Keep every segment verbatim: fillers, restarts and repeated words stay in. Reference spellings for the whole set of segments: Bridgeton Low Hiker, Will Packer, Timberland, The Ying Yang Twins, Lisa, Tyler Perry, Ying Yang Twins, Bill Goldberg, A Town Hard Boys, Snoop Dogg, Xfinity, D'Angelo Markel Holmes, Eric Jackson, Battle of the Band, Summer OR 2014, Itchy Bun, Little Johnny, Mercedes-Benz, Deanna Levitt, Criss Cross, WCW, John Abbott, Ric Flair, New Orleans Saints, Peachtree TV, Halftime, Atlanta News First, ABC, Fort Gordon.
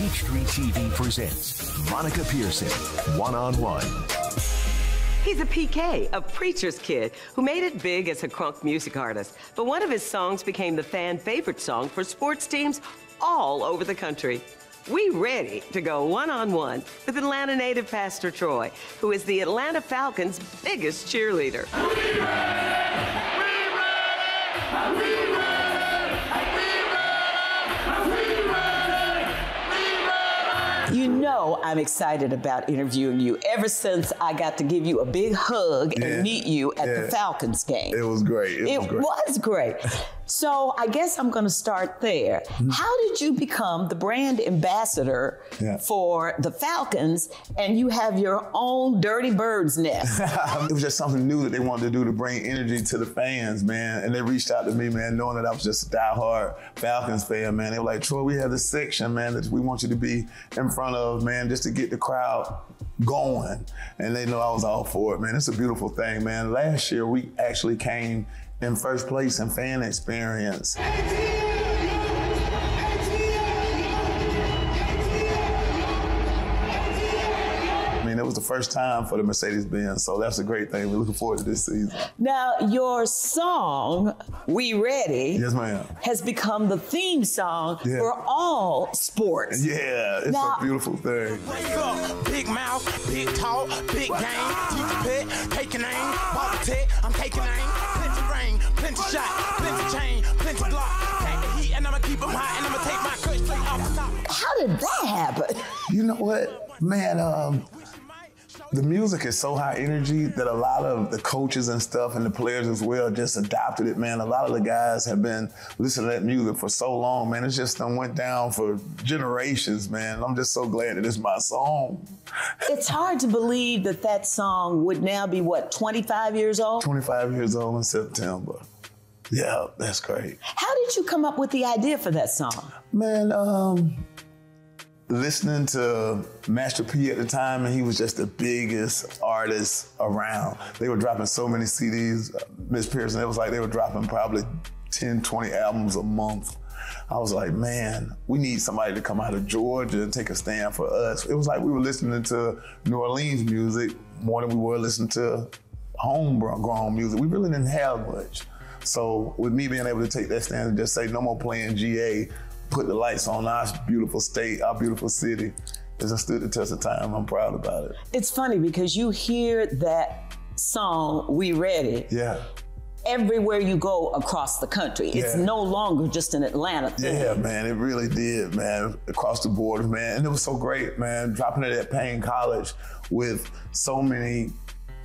Peachtree T V presents Monica Pearson, one-on-one. He's a P K, a preacher's kid, who made it big as a crunk music artist. But one of his songs became the fan favorite song for sports teams all over the country. We ready to go one-on-one with Atlanta native Pastor Troy, who is the Atlanta Falcons' biggest cheerleader. We ready! We ready! We ready! You know I'm excited about interviewing you ever since I got to give you a big hug yeah. and meet you at yeah. the Falcons game. It was great. It, it was great. Was great. So I guess I'm going to start there. Mm-hmm. How did you become the brand ambassador yeah. for the Falcons, and you have your own Dirty Bird's Nest? It was just something new that they wanted to do to bring energy to the fans, man. And they reached out to me, man, knowing that I was just a diehard Falcons fan, man. They were like, Troy, we have this section, man, that we want you to be in front of, man, just to get the crowd going. And they know I was all for it, man. It's a beautiful thing, man. Last year, we actually came in first place in fan experience. I mean, it was the first time for the Mercedes-Benz, so that's a great thing. We're looking forward to this season. Now, your song, We Ready, yes, ma'am, has become the theme song yeah. for all sports. Yeah, it's now, a beautiful thing. Wake up, big mouth, big talk, big game, teach a pet, take your name, ball tech, I'm taking aim. Plenty shot, plenty chain, plenty block. Take the heat and I'ma keep them hot and I'ma take my cush straight off the top. How did that happen? You know what, man, um, the music is so high energy that a lot of the coaches and stuff and the players as well just adopted it, man. A lot of the guys have been listening to that music for so long, man. It's just done went down for generations, man. I'm just so glad that it's my song. It's hard to believe that that song would now be, what, twenty-five years old? twenty-five years old in September. Yeah, that's great. How did you come up with the idea for that song? Man, um... listening to Master P at the time, and he was just the biggest artist around. They were dropping so many C Ds, Miss Pearson, it was like they were dropping probably ten, twenty albums a month. I was like, man, we need somebody to come out of Georgia and take a stand for us. It was like we were listening to New Orleans music more than we were listening to homegrown music. We really didn't have much. So with me being able to take that stand and just say, no more playing G A, put the lights on our beautiful state, our beautiful city. It's stood the test of time. I'm proud about it. It's funny because you hear that song, We Ready, yeah, everywhere you go across the country. Yeah. It's no longer just an Atlanta thing. Yeah, man, it really did, man, across the border, man. And it was so great, man, dropping it at Payne College with so many,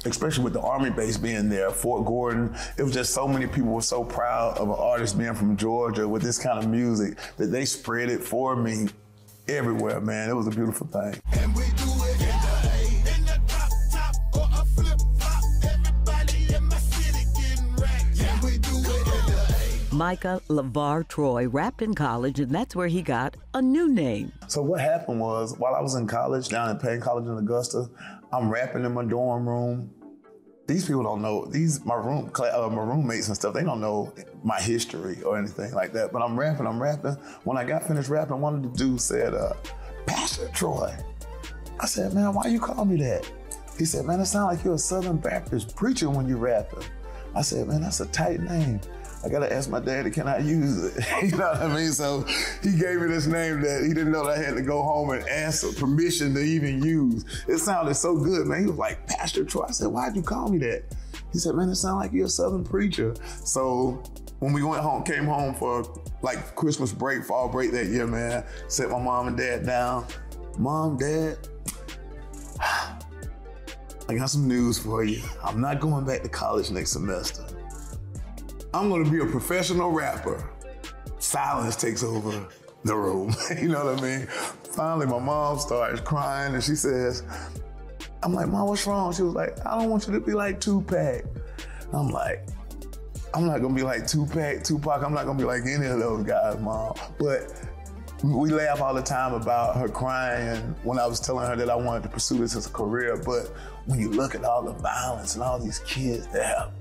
especially with the Army base being there, Fort Gordon. It was just so many people were so proud of an artist being from Georgia with this kind of music that they spread it for me everywhere, man. It was a beautiful thing. And we do it in the A, in the drop top, or a flip flop. Everybody in my city getting wrecked. And we do it in the A. Micah LeVar Troy rapped in college, and that's where he got a new name. So what happened was, while I was in college, down at Payne College in Augusta, I'm rapping in my dorm room. These people don't know, these my room, uh, my roommates and stuff, they don't know my history or anything like that. But I'm rapping, I'm rapping. When I got finished rapping, one of the dudes said, uh, Pastor Troy. I said, man, why you call me that? He said, man, it sounds like you're a Southern Baptist preacher when you rapping. I said, man, that's a tight name. I gotta ask my daddy, can I use it? You know what I mean? So he gave me this name that he didn't know that I had to go home and ask permission to even use. It sounded so good, man. He was like, Pastor Troy. I said, why'd you call me that? He said, man, it sounds like you're a Southern preacher. So when we went home, came home for like Christmas break, fall break that year, man, set my mom and dad down. Mom, dad, I got some news for you. I'm not going back to college next semester. I'm gonna be a professional rapper. Silence takes over the room, you know what I mean? Finally, my mom starts crying and she says, I'm like, Mom, what's wrong? She was like, I don't want you to be like Tupac. I'm like, I'm not gonna be like Tupac, Tupac, I'm not gonna be like any of those guys, Mom. But we laugh all the time about her crying when I was telling her that I wanted to pursue this as a career, but when you look at all the violence and all these kids that have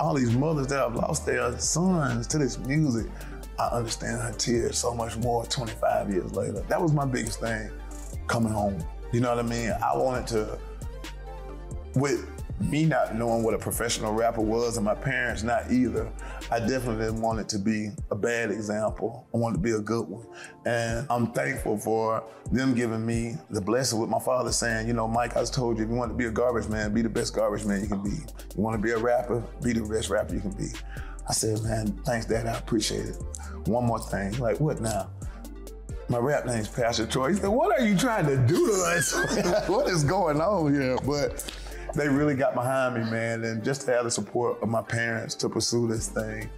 all these mothers that have lost their sons to this music. I understand her tears so much more twenty-five years later. That was my biggest thing, coming home. You know what I mean? I wanted to, with me not knowing what a professional rapper was and my parents not either, I definitely didn't want it to be a bad example. I wanted to be a good one. And I'm thankful for them giving me the blessing with my father saying, you know, Mike, I just told you, if you want to be a garbage man, be the best garbage man you can be. You want to be a rapper, be the best rapper you can be. I said, man, thanks, Dad, I appreciate it. One more thing, he's like, what now? My rap name's Pastor Troy. He said, what are you trying to do to us? What is going on here? But they really got behind me, man. And just to have the support of my parents to pursue this thing,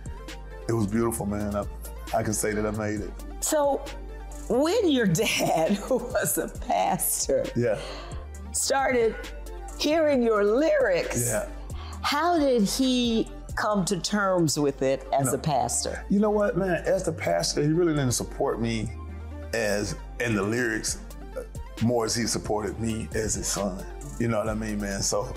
it was beautiful, man. I, I can say that I made it. So when your dad, who was a pastor, yeah, started hearing your lyrics, yeah, how did he come to terms with it as you know, a pastor? You know what, man, as the pastor, he really didn't support me as in the lyrics more as he supported me as his son. You know what I mean, man? So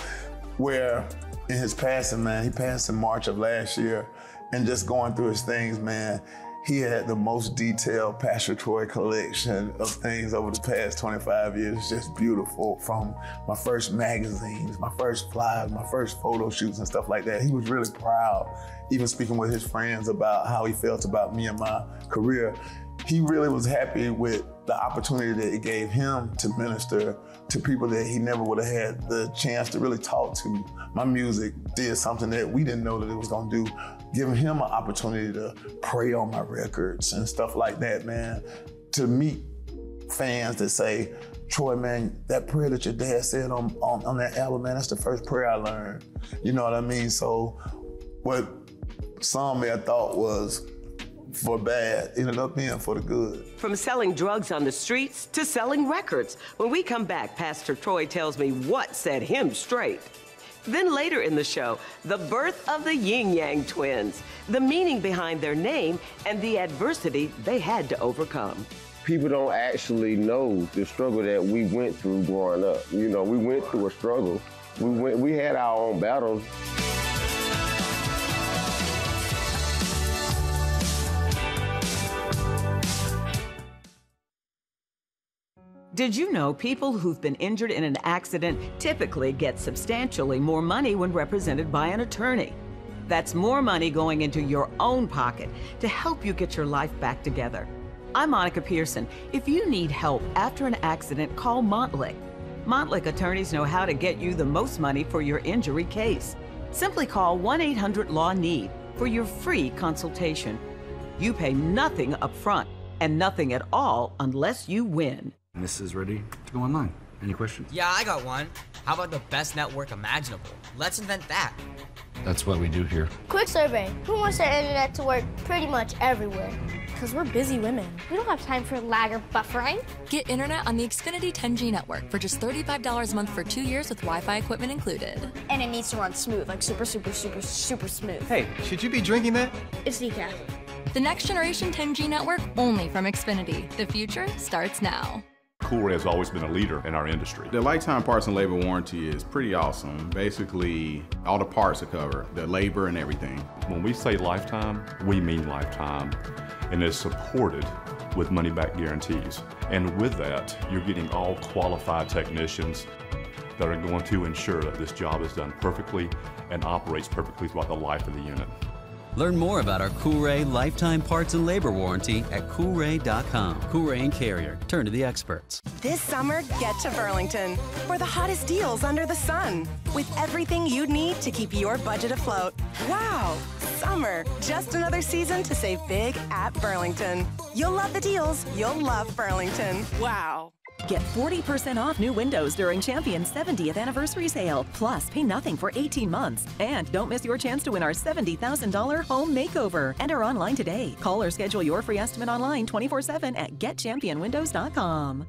where in his passing, man, he passed in March of last year, and just going through his things, man, he had the most detailed Pastor Troy collection of things over the past twenty-five years. It's just beautiful. From my first magazines, my first flyers, my first photo shoots and stuff like that. He was really proud, even speaking with his friends about how he felt about me and my career. He really was happy with the opportunity that it gave him to minister to people that he never would have had the chance to really talk to. My music did something that we didn't know that it was gonna do, giving him an opportunity to pray on my records and stuff like that, man. To meet fans that say, Troy, man, that prayer that your dad said on, on, on that album, man, that's the first prayer I learned. You know what I mean? So what some may have thought was for bad, ended up being for the good. From selling drugs on the streets to selling records. When we come back, Pastor Troy tells me what set him straight. Then later in the show, the birth of the Ying Yang Twins, the meaning behind their name and the adversity they had to overcome. People don't actually know the struggle that we went through growing up. You know, we went through a struggle. We went, we had our own battles. Did you know people who've been injured in an accident typically get substantially more money when represented by an attorney? That's more money going into your own pocket to help you get your life back together. I'm Monica Pearson. If you need help after an accident, call Montlick. Montlick attorneys know how to get you the most money for your injury case. Simply call one eight hundred law need for your free consultation. You pay nothing up front and nothing at all unless you win. This is ready to go online. Any questions? Yeah, I got one. How about the best network imaginable? Let's invent that. That's what we do here. Quick survey. Who wants their internet to work pretty much everywhere? Because we're busy women. We don't have time for lag or buffering. Get internet on the Xfinity ten G network for just thirty-five dollars a month for two years with Wi-Fi equipment included. And it needs to run smooth, like super, super, super, super smooth. Hey, should you be drinking that? It's decaf. The next generation ten G network only from Xfinity. The future starts now. Cool has always been a leader in our industry. The lifetime parts and labor warranty is pretty awesome. Basically, all the parts are covered, the labor and everything. When we say lifetime, we mean lifetime, and it's supported with money-back guarantees. And with that, you're getting all qualified technicians that are going to ensure that this job is done perfectly and operates perfectly throughout the life of the unit. Learn more about our Coolray Lifetime Parts and Labor Warranty at Coolray dot com. Coolray and Carrier. Turn to the experts. This summer, get to Burlington for the hottest deals under the sun with everything you'd need to keep your budget afloat. Wow! Summer. Just another season to save big at Burlington. You'll love the deals. You'll love Burlington. Wow! Get forty percent off new windows during Champion's seventieth anniversary sale. Plus, pay nothing for eighteen months. And don't miss your chance to win our seventy thousand dollar home makeover. Enter online today. Call or schedule your free estimate online twenty-four seven at get champion windows dot com.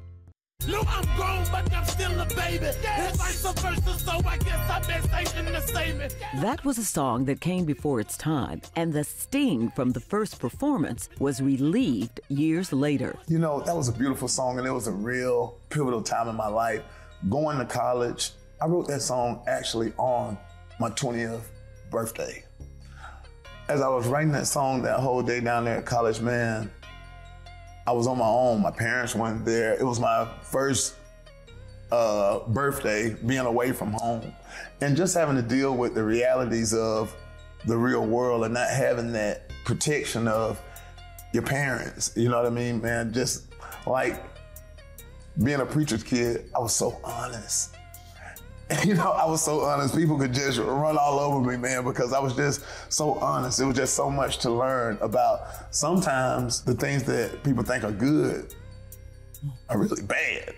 Look, I'm grown, but I'm still a baby. Yes. Vice versa, so I guess I've been saving the saving. That was a song that came before its time, and the sting from the first performance was relieved years later. You know, that was a beautiful song, and it was a real pivotal time in my life. Going to college, I wrote that song actually on my twentieth birthday. as I was writing that song that whole day down there at college, man, I was on my own. My parents weren't there. It was my first uh, birthday being away from home. And just having to deal with the realities of the real world and not having that protection of your parents. You know what I mean, man? Just like being a preacher's kid, I was so honest. You know, I was so honest. People could just run all over me, man, because I was just so honest. It was just so much to learn about sometimes the things that people think are good are really bad.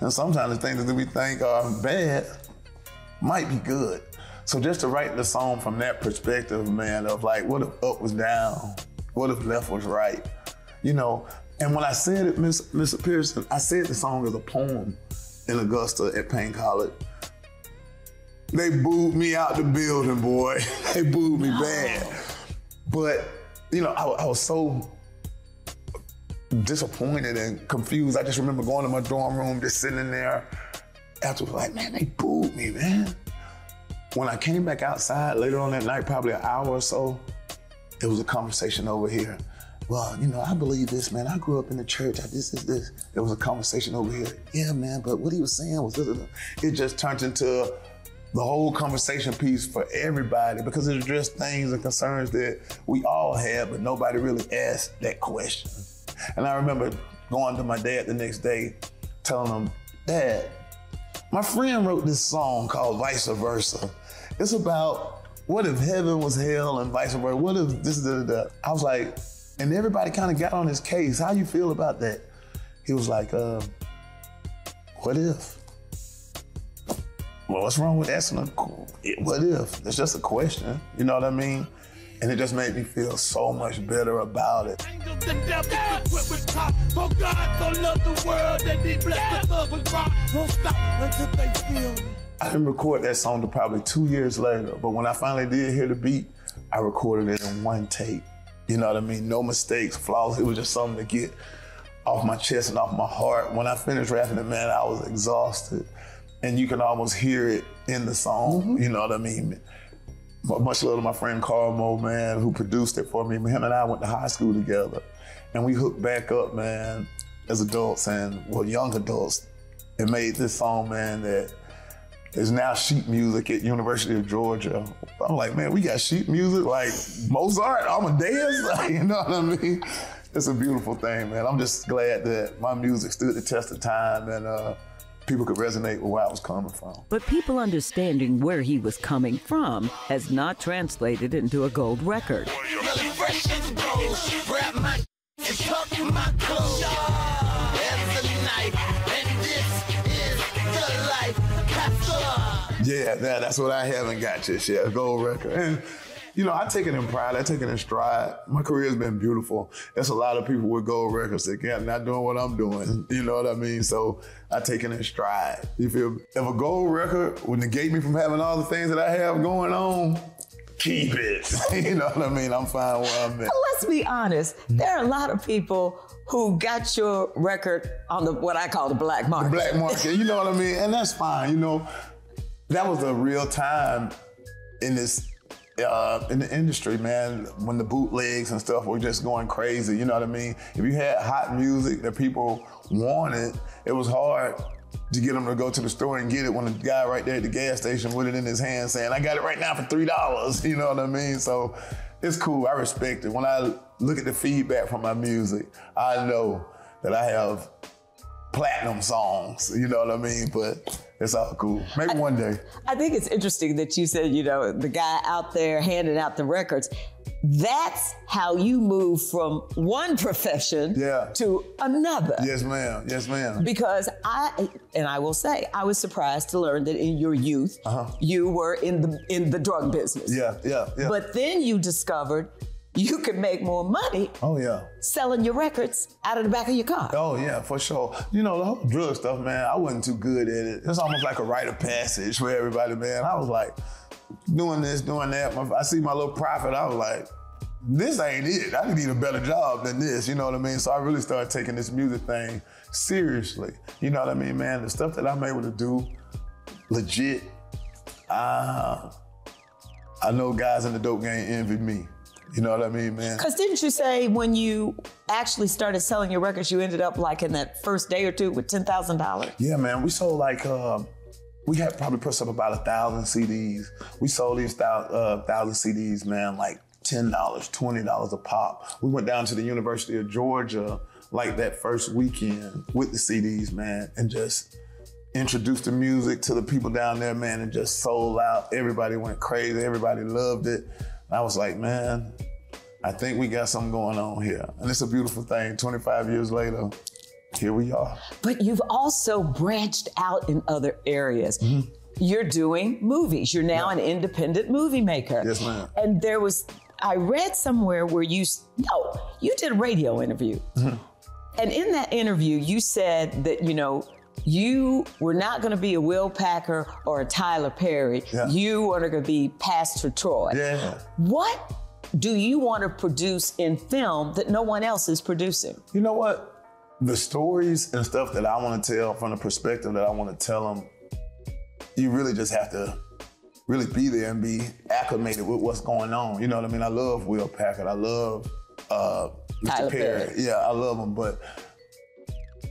And sometimes the things that we think are bad might be good. So just to write the song from that perspective, man, of like, what if up was down? What if left was right? You know, and when I said it, Miss Mister Pearson, I said the song as a poem in Augusta at Payne College. They booed me out the building, boy. They booed me bad. But, you know, I, I was so disappointed and confused. I just remember going to my dorm room, just sitting there. Afterwards, like, man, they booed me, man. When I came back outside later on that night, probably an hour or so, it was a conversation over here. Well, you know, I believe this, man. I grew up in the church. I this, this, this. There was a conversation over here. Yeah, man, but what he was saying was this. It just turned into the whole conversation piece for everybody, because it addressed things and concerns that we all had, but nobody really asked that question. And I remember going to my dad the next day, telling him, Dad, my friend wrote this song called Vice Versa. It's about what if heaven was hell and vice versa? What if this, da, da, da. I was like, and everybody kind of got on his case. How you feel about that? He was like, uh, what if? Well, what's wrong with asking a what if? It's just a question, you know what I mean? And it just made me feel so much better about it. I didn't record that song until probably two years later, but when I finally did hear the beat, I recorded it in one take. You know what I mean? No mistakes, flaws. It was just something to get off my chest and off my heart. When I finished rapping it, man, I was exhausted. And you can almost hear it in the song, mm-hmm. You know what I mean? Much love to my friend Carl Moe, man, who produced it for me. Him and I went to high school together, and we hooked back up, man, as adults and, well, young adults, and made this song, man, that is now sheet music at University of Georgia. I'm like, man, we got sheet music like Mozart, Amadeus, you know what I mean? It's a beautiful thing, man. I'm just glad that my music stood the test of time, and uh, people could resonate with where I was coming from. But people understanding where he was coming from has not translated into a gold record. Yeah, that, that's what I haven't got just yet, a gold record. And, you know, I take it in pride, I take it in stride. My career's been beautiful. There's a lot of people with gold records that can't, not doing what I'm doing, you know what I mean? So I take it in stride. You feel me? If a gold record would negate me from having all the things that I have going on, keep it, you know what I mean? I'm fine where I'm at. Let's be honest, there are a lot of people who got your record on the, what I call the black market. The black market, you know what I mean? And that's fine, you know? That was a real time in this, Uh, in the industry, man, when the bootlegs and stuff were just going crazy, you know what I mean? If you had hot music that people wanted, it was hard to get them to go to the store and get it when the guy right there at the gas station with it in his hand saying, I got it right now for three dollars, you know what I mean? So it's cool, I respect it. When I look at the feedback from my music, I know that I have platinum songs, you know what I mean? But it's all cool. Maybe I, one day. I think it's interesting that you said, you know, the guy out there handing out the records. That's how you move from one profession yeah. to another. Yes, ma'am. Yes, ma'am. Because I, and I will say, I was surprised to learn that in your youth, uh-huh. you were in the in the drug business. Yeah, yeah, yeah. But then you discovered you could make more money oh, yeah. selling your records out of the back of your car. Oh yeah, for sure. You know, the whole drug stuff, man, I wasn't too good at it. It's almost like a rite of passage for everybody, man. I was like, doing this, doing that. I see my little profit, I was like, this ain't it. I need a better job than this, you know what I mean? So I really started taking this music thing seriously. You know what I mean, man? The stuff that I'm able to do, legit, uh, I know guys in the dope game envy me. You know what I mean, man? Because didn't you say when you actually started selling your records, you ended up like in that first day or two with ten thousand dollars? Yeah, man, we sold like, uh, we had probably pressed up about a thousand C Ds. We sold these thousand, uh, thousand C Ds, man, like ten dollars, twenty dollars a pop. We went down to the University of Georgia like that first weekend with the C Ds, man, and just introduced the music to the people down there, man, and just sold out. Everybody went crazy, everybody loved it. And I was like, man, I think we got something going on here. And it's a beautiful thing, twenty-five years later, here we are. But you've also branched out in other areas. Mm-hmm. You're doing movies. You're now yeah. an independent movie maker. Yes, ma'am. And there was, I read somewhere where you, no, you did a radio interview. Mm-hmm. And in that interview, you said that, you know, you were not going to be a Will Packer or a Tyler Perry. Yeah. You were going to be Pastor Troy. Yeah. What do you want to produce in film that no one else is producing? You know what? The stories and stuff that I want to tell from the perspective that I want to tell them, you really just have to really be there and be acclimated with what's going on. You know what I mean? I love Will Packer. I love uh, Mister Perry. Perry. Yeah, I love him, but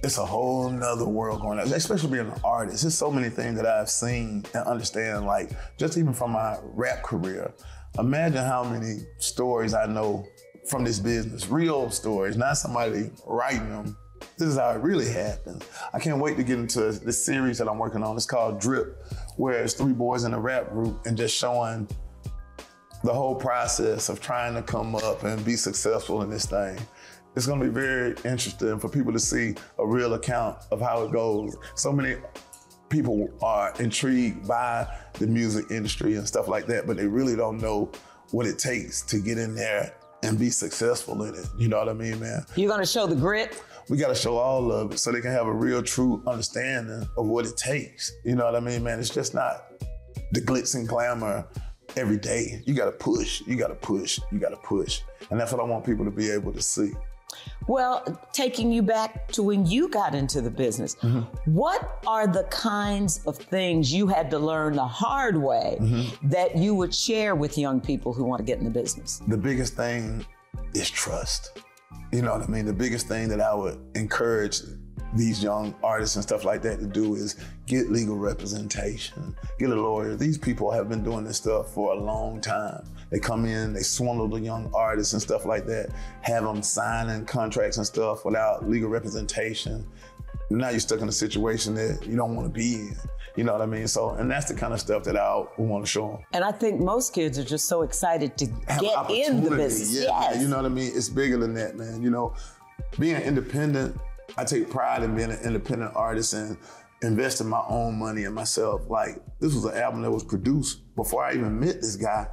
it's a whole nother world going on, especially being an artist. There's so many things that I've seen and understand, like just even from my rap career. Imagine how many stories I know from this business, real stories, not somebody writing them. This is how it really happens. I can't wait to get into this series that I'm working on. It's called Drip, where it's three boys in a rap group and just showing the whole process of trying to come up and be successful in this thing. It's gonna be very interesting for people to see a real account of how it goes. So many people are intrigued by the music industry and stuff like that, but they really don't know what it takes to get in there and be successful in it. You know what I mean, man? You're gonna show the grit? We gotta show all of it so they can have a real true understanding of what it takes. You know what I mean, man? It's just not the glitz and glamour every day. You gotta push, you gotta push, you gotta push. And that's what I want people to be able to see. Well, taking you back to when you got into the business, mm-hmm. what are the kinds of things you had to learn the hard way mm-hmm. that you would share with young people who want to get in the business? The biggest thing is trust. You know what I mean? The biggest thing that I would encourage these young artists and stuff like that to do is get legal representation, get a lawyer. These people have been doing this stuff for a long time. They come in, they swindle the young artists and stuff like that, have them signing contracts and stuff without legal representation. Now you're stuck in a situation that you don't want to be in. You know what I mean? So, and that's the kind of stuff that I want to show them. And I think most kids are just so excited to get in the business. Yeah, yes. Man, you know what I mean? It's bigger than that, man. You know, being independent, I take pride in being an independent artist and investing my own money in myself. Like, this was an album that was produced before I even met this guy.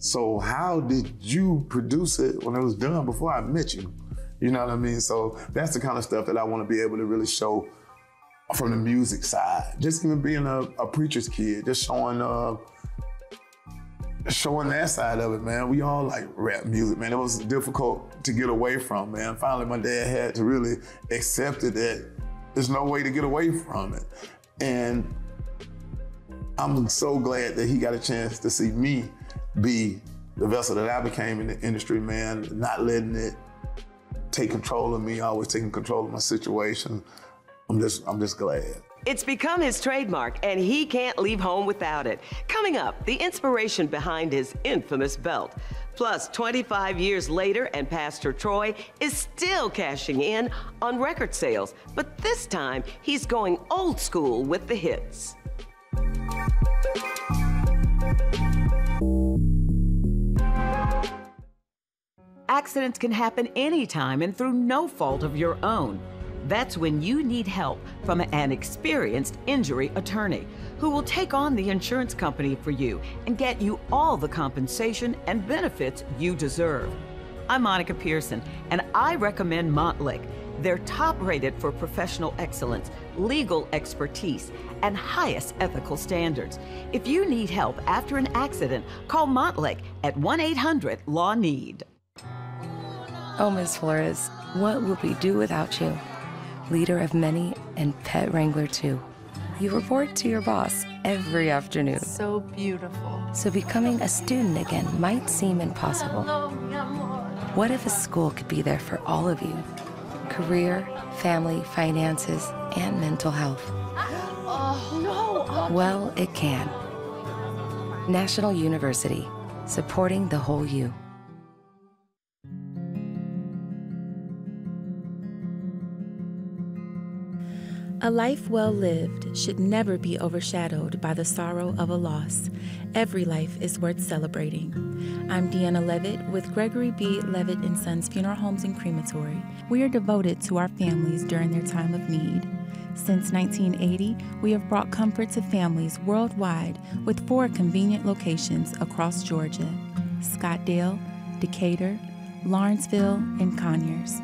So how did you produce it when it was done before I met you? You know what I mean? So that's the kind of stuff that I want to be able to really show from the music side. Just even being a, a preacher's kid, just showing uh, showing that side of it, man. We all like rap music, man. It was difficult to get away from, man. Finally, my dad had to really accept it that there's no way to get away from it. And I'm so glad that he got a chance to see me be the vessel that I became in the industry, man, not letting it take control of me, always taking control of my situation. I'm just, I'm just glad. It's become his trademark, and he can't leave home without it. Coming up, the inspiration behind his infamous belt. Plus, twenty-five years later, and Pastor Troy is still cashing in on record sales, but this time, he's going old school with the hits. Accidents can happen anytime and through no fault of your own. That's when you need help from an experienced injury attorney who will take on the insurance company for you and get you all the compensation and benefits you deserve. I'm Monica Pearson, and I recommend Montlick. They're top-rated for professional excellence, legal expertise, and highest ethical standards. If you need help after an accident, call Montlick at one eight hundred law need. Oh, Miz Flores, what would we do without you? Leader of many and pet wrangler too. You report to your boss every afternoon. So beautiful. So becoming a student again might seem impossible. What if a school could be there for all of you? Career, family, finances, and mental health. Oh, no. Well, it can. National University, supporting the whole you. A life well lived should never be overshadowed by the sorrow of a loss. Every life is worth celebrating. I'm Deanna Levitt with Gregory B. Levitt and Sons Funeral Homes and Crematory. We are devoted to our families during their time of need. Since nineteen eighty, we have brought comfort to families worldwide with four convenient locations across Georgia: Scottsdale, Decatur, Lawrenceville, and Conyers.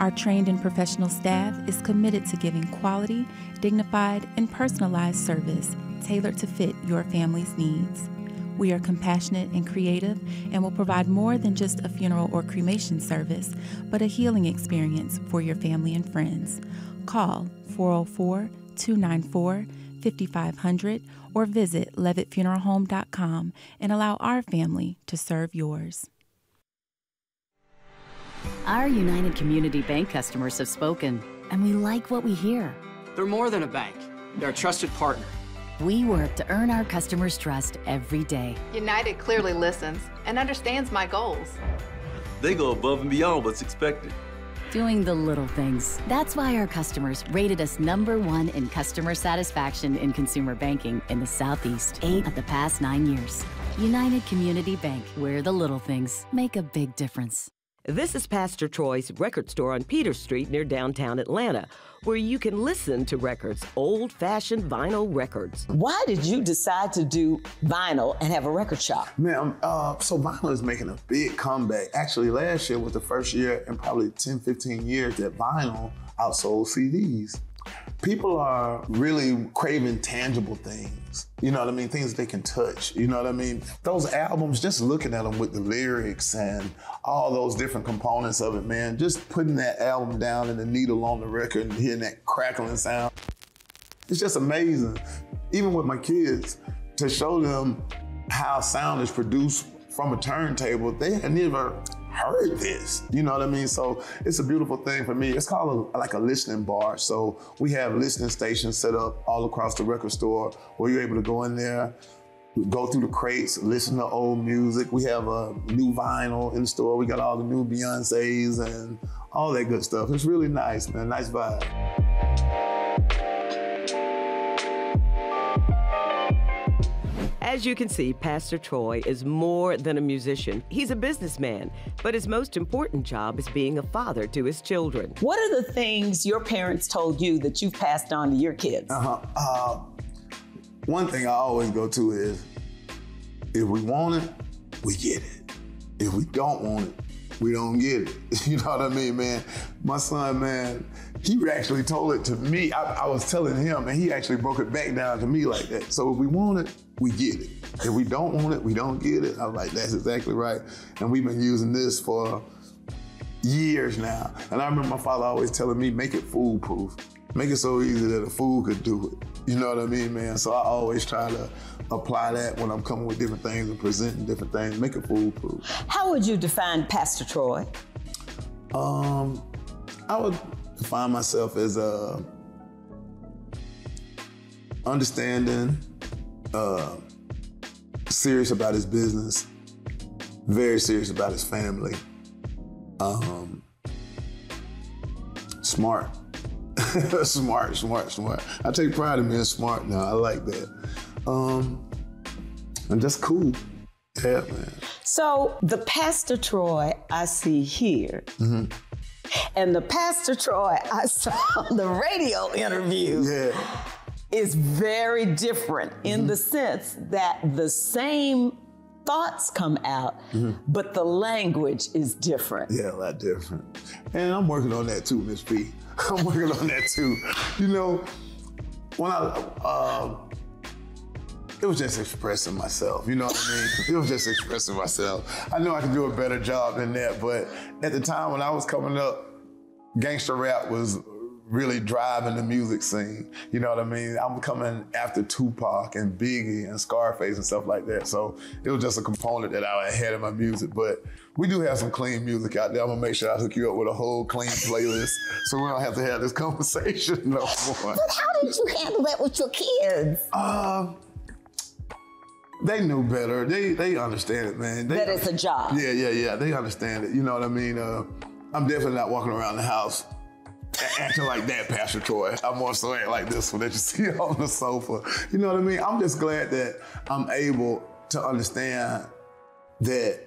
Our trained and professional staff is committed to giving quality, dignified, and personalized service tailored to fit your family's needs. We are compassionate and creative and will provide more than just a funeral or cremation service, but a healing experience for your family and friends. Call four oh four, two nine four, five five zero zero or visit levitt funeral home dot com and allow our family to serve yours. Our United Community Bank customers have spoken, and we like what we hear. They're more than a bank. They're a trusted partner. We work to earn our customers' trust every day. United clearly listens and understands my goals. They go above and beyond what's expected. Doing the little things. That's why our customers rated us number one in customer satisfaction in consumer banking in the Southeast eight of the past nine years. United Community Bank, where the little things make a big difference. This is Pastor Troy's record store on Peters Street near downtown Atlanta, where you can listen to records, old-fashioned vinyl records. Why did you decide to do vinyl and have a record shop? Ma'am, uh, so vinyl is making a big comeback. Actually, last year was the first year in probably ten, fifteen years that vinyl outsold C Ds. People are really craving tangible things, you know what I mean? Things they can touch, you know what I mean? Those albums, just looking at them with the lyrics and all those different components of it, man, just putting that album down and the needle on the record and hearing that crackling sound. It's just amazing, even with my kids, to show them how sound is produced from a turntable. They had never heard this, you know what I mean? So it's a beautiful thing for me. It's called a, like a listening bar. So we have listening stations set up all across the record store where you're able to go in there, go through the crates, listen to old music. We have a new vinyl in the store. We got all the new Beyoncé's and all that good stuff. It's really nice, man, nice vibe. As you can see, Pastor Troy is more than a musician. He's a businessman, but his most important job is being a father to his children. What are the things your parents told you that you've passed on to your kids? Uh-huh. Uh, one thing I always go to is, if we want it, we get it. If we don't want it, we don't get it. You know what I mean, man? My son, man, he actually told it to me. I, I was telling him, and he actually broke it back down to me like that. So if we want it, we get it. If we don't want it, we don't get it. I'm like, that's exactly right. And we've been using this for years now. And I remember my father always telling me, make it foolproof. Make it so easy that a fool could do it. You know what I mean, man? So I always try to apply that when I'm coming with different things and presenting different things, make it foolproof. How would you define Pastor Troy? Um, I would define myself as a understanding, Uh, serious about his business, very serious about his family, um, smart, smart, smart, smart. I take pride in being smart now, I like that. Um, and just cool, yeah, man. So the Pastor Troy I see here, mm-hmm. and the Pastor Troy I saw on the radio interview, yeah, is very different in mm-hmm. the sense that the same thoughts come out, mm-hmm. but the language is different. Yeah, a lot different. And I'm working on that too, Miss P. I'm working on that too. You know, when I, uh, it was just expressing myself, you know what I mean? It was just expressing myself. I know I could do a better job than that, but at the time when I was coming up, gangster rap was really driving the music scene. You know what I mean? I'm coming after Tupac and Biggie and Scarface and stuff like that. So it was just a component that I had in my music. But we do have some clean music out there. I'm gonna make sure I hook you up with a whole clean playlist so we don't have to have this conversation no more. But how did you handle that with your kids? Uh, They knew better. They they understand it, man. They, that it's a job. Yeah, yeah, yeah. They understand it. You know what I mean? Uh, I'm definitely not walking around the house acting like that, Pastor Troy. I'm more so acting like this one that you see on the sofa. You know what I mean? I'm just glad that I'm able to understand that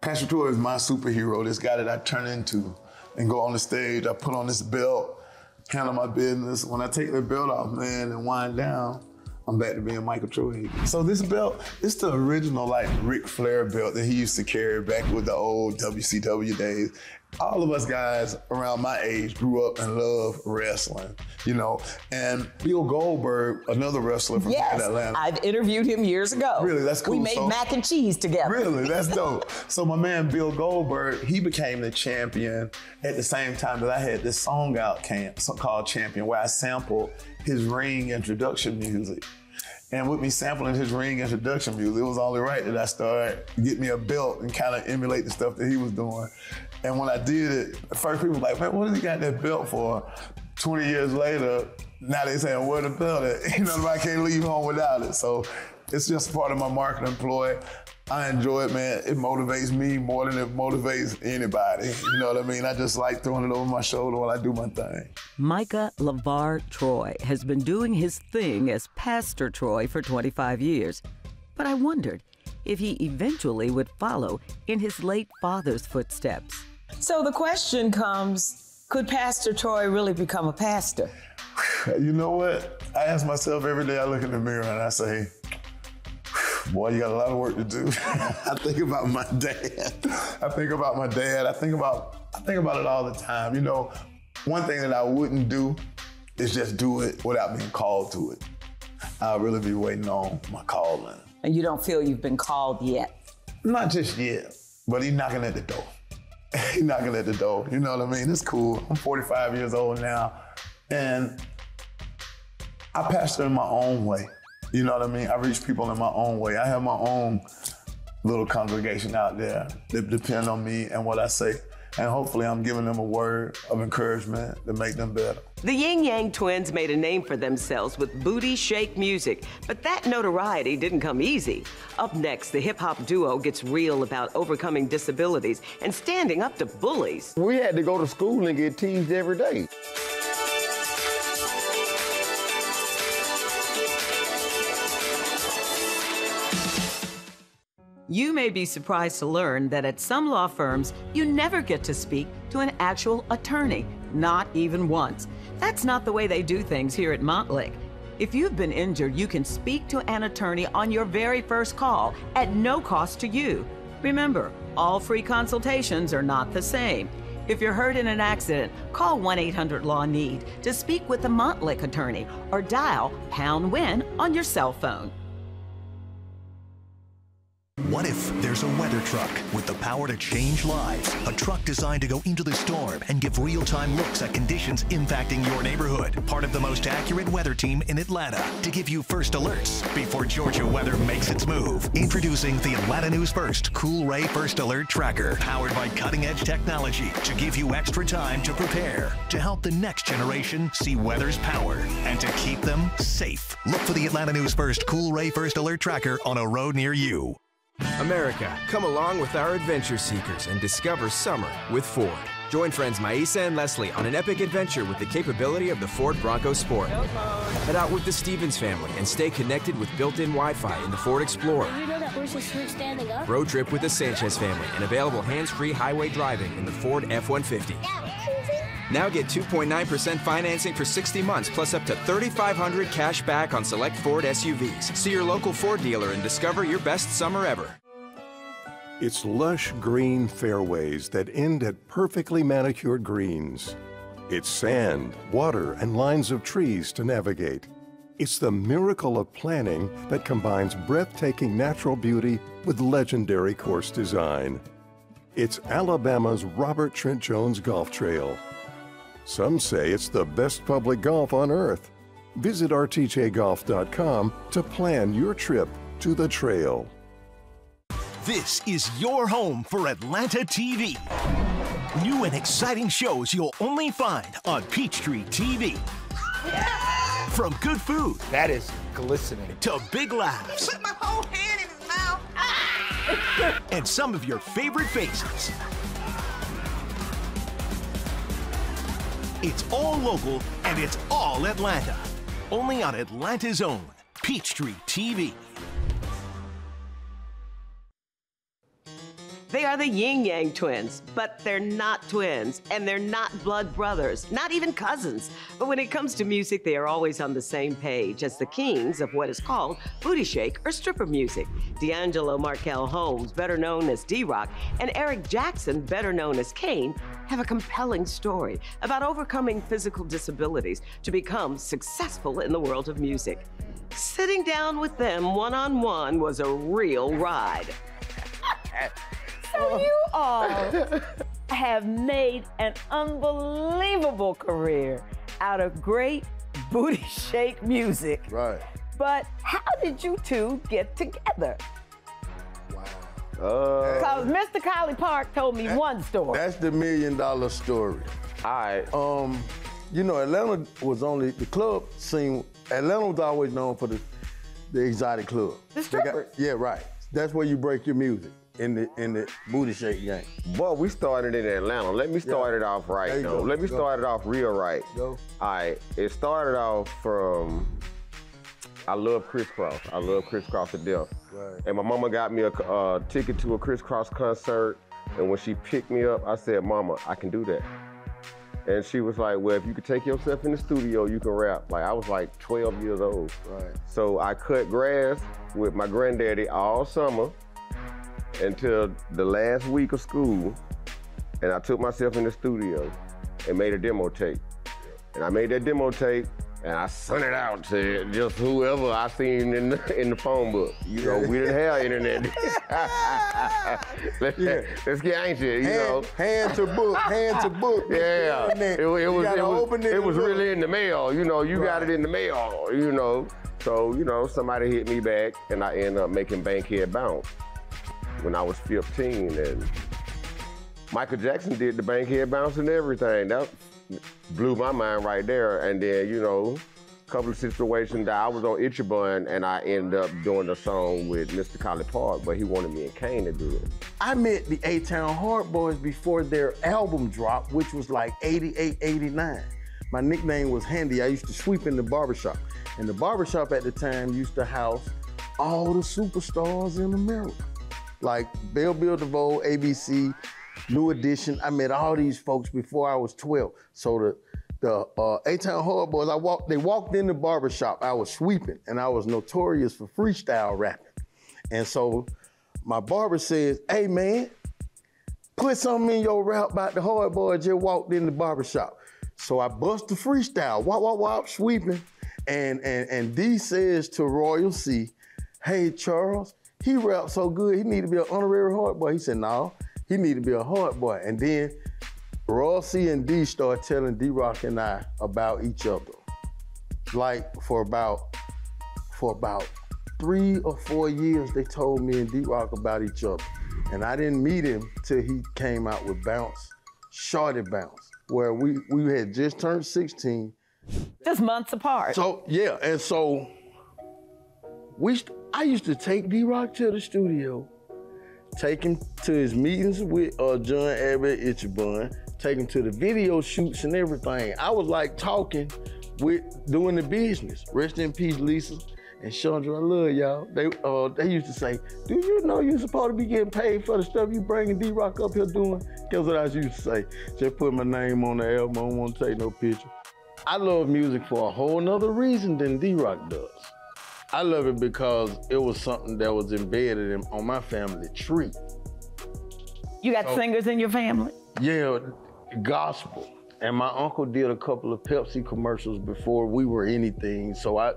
Pastor Troy is my superhero, this guy that I turn into and go on the stage. I put on this belt, handle my business. When I take the belt off, man, and wind down, I'm back to being Micah Troy. So this belt, it's the original like Ric Flair belt that he used to carry back with the old W C W days. All of us guys around my age grew up and loved wrestling, you know? And Bill Goldberg, another wrestler from yes, Atlanta. I've interviewed him years ago. Really, that's cool. We made so, mac and cheese together. Really, that's dope. So my man, Bill Goldberg, he became the champion at the same time that I had this song out camp called Champion, where I sampled his ring introduction music. And with me sampling his ring introduction music, it was only right that I started get me a belt and kind of emulate the stuff that he was doing. And when I did it, at first people were like, man, what has he got that belt for? twenty years later, now they saying, where the belt at? You know, I can't leave home without it. So it's just part of my marketing ploy. I enjoy it, man. It motivates me more than it motivates anybody. You know what I mean? I just like throwing it over my shoulder while I do my thing. Micah LeVar Troy has been doing his thing as Pastor Troy for twenty-five years. But I wondered if he eventually would follow in his late father's footsteps. So the question comes, could Pastor Troy really become a pastor? You know what? I ask myself every day, I look in the mirror and I say, boy, you got a lot of work to do. I think about my dad. I think about my dad. I think about I think about it all the time. You know, one thing that I wouldn't do is just do it without being called to it. I'll really be waiting on my calling. And you don't feel you've been called yet? Not just yet, but he's knocking at the door. He's knocking at the door. You know what I mean? It's cool. I'm forty-five years old now, and I pastor in my own way. You know what I mean? I reach people in my own way. I have my own little congregation out there that depend on me and what I say. And hopefully I'm giving them a word of encouragement to make them better. The Ying Yang Twins made a name for themselves with booty shake music, but that notoriety didn't come easy. Up next, the hip hop duo gets real about overcoming disabilities and standing up to bullies. We had to go to school and get teased every day. You may be surprised to learn that at some law firms, you never get to speak to an actual attorney, not even once. That's not the way they do things here at Montlake. If you've been injured, you can speak to an attorney on your very first call at no cost to you. Remember, all free consultations are not the same. If you're hurt in an accident, call one eight hundred law need to speak with a Montlake attorney or dial pound win on your cell phone. What if there's a weather truck with the power to change lives? A truck designed to go into the storm and give real-time looks at conditions impacting your neighborhood. Part of the most accurate weather team in Atlanta to give you first alerts before Georgia weather makes its move. Introducing the Atlanta News First Cool Ray First Alert Tracker, powered by cutting-edge technology to give you extra time to prepare, to help the next generation see weather's power, and to keep them safe. Look for the Atlanta News First Cool Ray First Alert Tracker on a road near you. America, come along with our adventure seekers and discover summer with Ford. Join friends Maisa and Leslie on an epic adventure with the capability of the Ford Bronco Sport. Hello. Head out with the Stevens family and stay connected with built-in Wi-Fi in the Ford Explorer. Did you know that horses sleep standing up? Road trip with the Sanchez family and available hands-free highway driving in the Ford F one fifty. Now get two point nine percent financing for sixty months, plus up to thirty-five hundred dollars cash back on select Ford S U Vs. See your local Ford dealer and discover your best summer ever. It's lush green fairways that end at perfectly manicured greens. It's sand, water, and lines of trees to navigate. It's the miracle of planning that combines breathtaking natural beauty with legendary course design. It's Alabama's Robert Trent Jones Golf Trail. Some say it's the best public golf on earth. Visit R T J golf dot com to plan your trip to the trail. This is your home for Atlanta T V. New and exciting shows you'll only find on Peachtree T V. Yeah! From good food. That is glistening. To big laughs. He put my whole hand in his mouth. Ah! And some of your favorite faces. It's all local and it's all Atlanta. Only on Atlanta's own Peachtree T V. They are the Ying Yang Twins, but they're not twins, and they're not blood brothers, not even cousins. But when it comes to music, they are always on the same page as the kings of what is called booty shake or stripper music. D'Angelo Markel Holmes, better known as D-Rock, and Eric Jackson, better known as Kane, have a compelling story about overcoming physical disabilities to become successful in the world of music. Sitting down with them one-on-one was a real ride. So you all have made an unbelievable career out of great booty shake music. Right. But how did you two get together? Wow. Because uh, Mister Collie Park told me that, one story. That's the million dollar story. All right. Um, you know, Atlanta was only, the club scene, Atlanta was always known for the, the exotic club. The strippers. Got, yeah, right. That's where you break your music. In the in the booty shake game. Well, we started in Atlanta. Let me start yeah. it off right though. Go. Let me go. start it off real right. Go. All right. It started off from I love Criss Cross. I love Criss Cross to death. Right. And my mama got me a uh, ticket to a Criss Cross concert. And when she picked me up, I said, "Mama, I can do that." And she was like, "Well, if you could take yourself in the studio, you can rap." Like I was like twelve years old. Right. So I cut grass with my granddaddy all summer. Until the last week of school, and I took myself in the studio and made a demo tape. And I made that demo tape, and I sent it out to just whoever I seen in the, in the phone book. You know, we didn't have internet. let's, yeah. let's get ancient, you hand, know. Hand to book, hand to book. Yeah, it, it was, it was, it was really in the mail. You know, you right. got it in the mail, you know. So, you know, somebody hit me back, and I ended up making Bankhead Bounce. When I was fifteen, and Michael Jackson did the Bankhead Bounce and everything. That blew my mind right there. And then, you know, a couple of situations that I was on Itchy Bun, and I ended up doing a song with Mister Collie Park, but he wanted me and Kane to do it. I met the A-Town Hard Boys before their album dropped, which was like eighty-eight, eighty-nine. My nickname was Handy. I used to sweep in the barbershop. And the barbershop at the time used to house all the superstars in America. Like Bell Bill DeVoe, A B C, New Edition. I met all these folks before I was twelve. So the the uh, A-Town Hard Boys, I walked, they walked in the barbershop. I was sweeping, and I was notorious for freestyle rapping. And so my barber says, "Hey man, put something in your rap about the Hard Boys just walked in the barbershop." So I bust the freestyle, wop, wop, wop, sweeping. And, and, and D says to Royal C, "Hey Charles, he rapped so good, he need to be an honorary hard boy." He said, "No, he need to be a hard boy." And then Royal C and D started telling D-Rock and I about each other. Like for about, for about three or four years, they told me and D-Rock about each other. And I didn't meet him till he came out with Bounce, Shorty Bounce, where we, we had just turned sixteen. Just months apart. So, yeah, and so we, I used to take D-Rock to the studio, take him to his meetings with uh, John Abbott, Itchy Bun, take him to the video shoots and everything. I was like talking with, doing the business. Rest in peace, Lisa and Chandra, I love y'all. They, uh, they used to say, "Do you know you're supposed to be getting paid for the stuff you bringing D-Rock up here doing?" Guess what I used to say? "Just put my name on the album, I don't want to take no picture." I love music for a whole nother reason than D-Rock does. I love it because it was something that was embedded in, on my family tree. You got so, singers in your family? Yeah, gospel. And my uncle did a couple of Pepsi commercials before we were anything. So I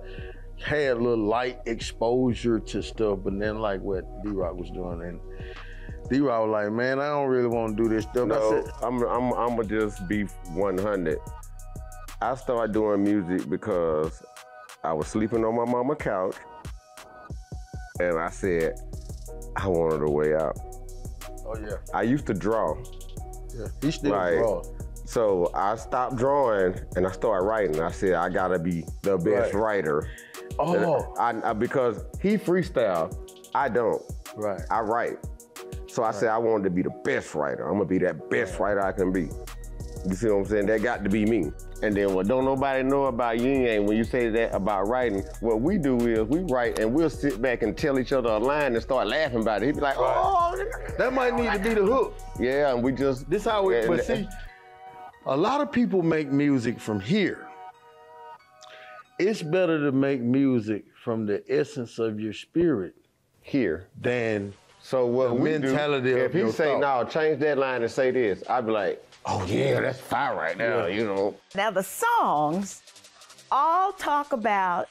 had a little light exposure to stuff, but then like what D-Rock was doing. And D-Rock was like, man, I don't really want to do this stuff. No, I said, I'm, I'm, I'm gonna just be one hundred. I started doing music because I was sleeping on my mama's couch, and I said, I wanted a way out. Oh yeah. I used to draw. Yeah, he still like, draw. So I stopped drawing and I started writing. I said, I gotta be the best right. writer. Oh. I, I, because he freestyle, I don't. Right. I write. So I right. said, I wanted to be the best writer. I'm gonna be that best writer I can be. You see what I'm saying? That got to be me. And then, well, don't nobody know about Ying Yang when you say that about writing. What we do is we write and we'll sit back and tell each other a line and start laughing about it. He'd be like, oh, that might need to be the hook. Yeah, and we just. This how we, but see, a lot of people make music from here. It's better to make music from the essence of your spirit here than so what the we mentality do, of your thought. If you say, no, change that line and say this, I'd be like, oh yeah, that's fire right now, you know. Now the songs all talk about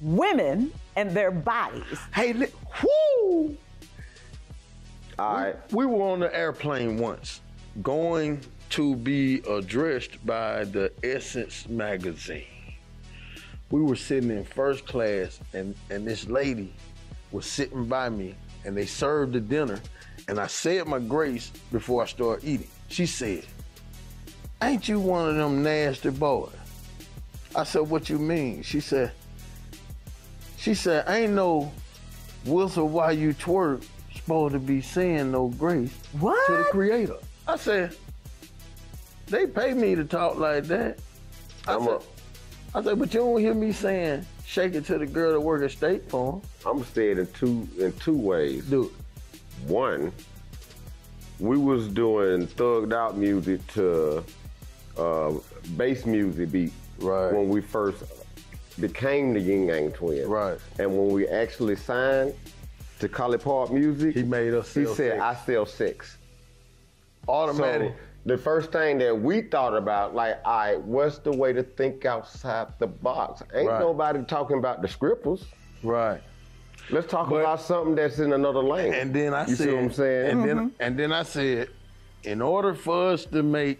women and their bodies. Hey, li- whoo! All right. We, we were on the airplane once, going to be addressed by the Essence magazine. We were sitting in first class, and, and this lady was sitting by me, and they served the dinner, and I said my grace before I started eating. She said, ain't you one of them nasty boys? I said, what you mean? She said, she said, ain't no whistle while you twerk supposed to be saying no grace what? To the creator. I said, they pay me to talk like that. I I'm said, up. I said, but you don't hear me saying, shake it to the girl that work at State Farm. I'm saying it two, in two ways. Dude. One, we was doing thugged out music to uh, bass music beat right. when we first became the Ying Yang Twins. Right. And when we actually signed to College Park Music, he made us. He sell said, sex. "I sell sex." Automatic. So the first thing that we thought about, like, all right, what's the way to think outside the box? Ain't right. nobody talking about the scribbles. Right. Let's talk but, about something that's in another lane. And then I you said, see what I'm saying? And, mm-hmm. then, and then I said, in order for us to make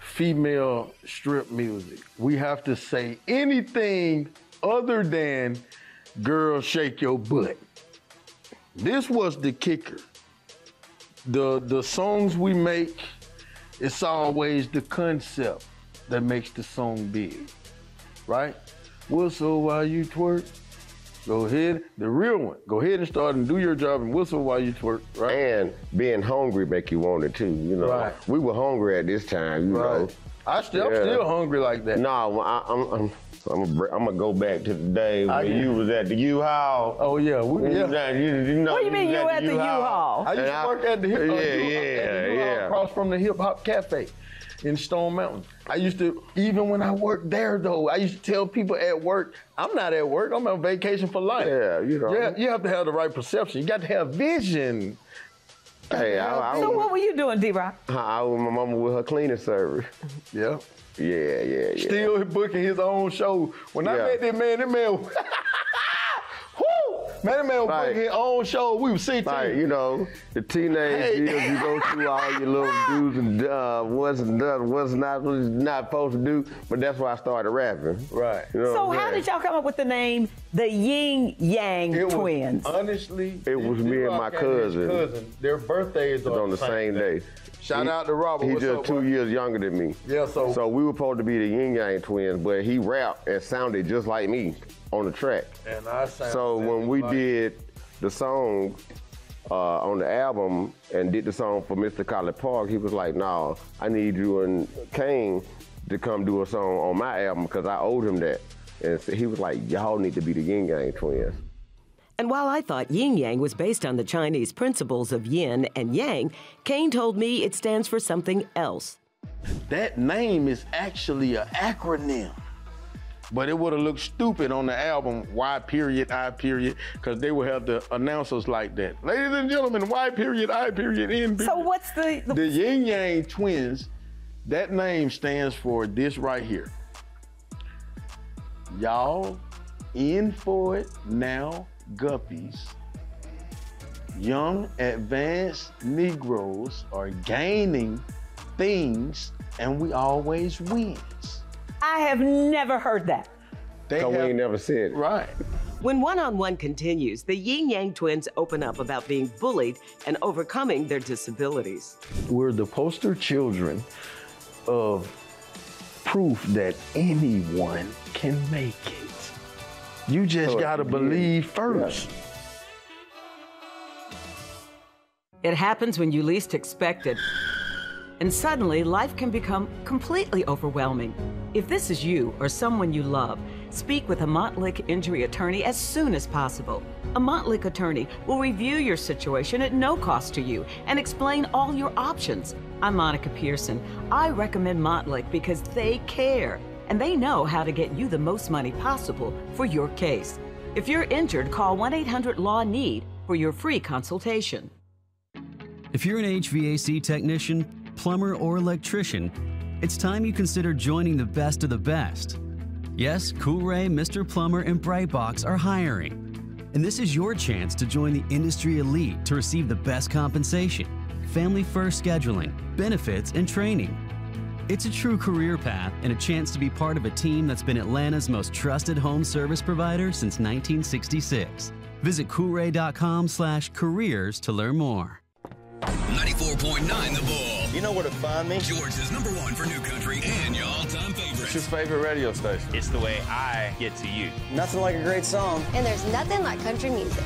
female strip music, we have to say anything other than, girl, shake your butt. This was the kicker. The, the songs we make, it's always the concept that makes the song big, right? Whistle while you twerk. Go ahead, the real one. Go ahead and start and do your job and whistle while you twerk, right? And being hungry make you want it too, you know. Right. We were hungry at this time, you right. know. I still, yeah. I'm still hungry like that. No, I, I'm, I'm, I'm, I'm gonna go back to the day when I, you was at the U-Haul. Oh yeah, we yeah. Down, you, you know, what do you mean you were at the U-Haul? I used to work at the hip hop. Yeah, yeah, yeah. Across from the hip hop cafe in Stone Mountain. I used to, even when I worked there though, I used to tell people at work, I'm not at work, I'm on vacation for life. Yeah, you know. Yeah, you have to have the right perception. You got to have vision. Hey, I, I, so I, what were you doing, D-Rock? I was my mama with her cleaning service. Yeah. Yeah, yeah, yeah. Still booking his own show. When yeah. I met that man, that man, Man, man was like, booking his own show. We was sixteen. Like, you know, the teenage years, hey. You go through all your little dudes and uh, what's done, what's not, what's not supposed to do. But that's why I started rapping. Right. You know so how saying? Did y'all come up with the name, the Ying Yang it Twins? Was, honestly, it was me and my cousin. cousin. Their birthdays are on the same day. day. Shout he, out to Robert. He's just up, two right? years younger than me. Yeah. So. So we were supposed to be the Ying Yang Twins, but he rapped and sounded just like me on the track. And I so when we like... did the song uh, on the album and did the song for Mister College Park, he was like, nah, I need you and Kane to come do a song on my album because I owed him that. And so he was like, y'all need to be the Ying Yang Twins. And while I thought Ying Yang was based on the Chinese principles of yin and yang, Kane told me it stands for something else. That name is actually an acronym. But it would have looked stupid on the album, Y period, I period, because they would have the announcers like that. Ladies and gentlemen, Y period, I period, N period. So what's the... The, the Ying Yang Twins, that name stands for this right here. Y'all in for it now, guppies. young advanced Negroes are gaining things and we always wins. I have never heard that. They have, we ain't never said it. Right. When One-on-One continues, the Ying Yang Twins open up about being bullied and overcoming their disabilities. We're the poster children of proof that anyone can make it. You just gotta believe first. It happens when you least expect it. And suddenly, life can become completely overwhelming. If this is you or someone you love, speak with a Montlich injury attorney as soon as possible. A Montlich attorney will review your situation at no cost to you and explain all your options. I'm Monica Pearson. I recommend Montlich because they care and they know how to get you the most money possible for your case. If you're injured, call one eight hundred law need for your free consultation. If you're an H V A C technician, plumber, or electrician, it's time you consider joining the best of the best. Yes, Coolray, Mister Plumber, and Brightbox are hiring. And this is your chance to join the industry elite to receive the best compensation, family-first scheduling, benefits, and training. It's a true career path and a chance to be part of a team that's been Atlanta's most trusted home service provider since nineteen sixty-six. Visit Coolray.com slash careers to learn more. ninety-four point nine The Bull. You know where to find me. Georgia's number one for new country and your all-time favorite. What's your favorite radio station? It's the way I get to you. Nothing like a great song. And there's nothing like country music.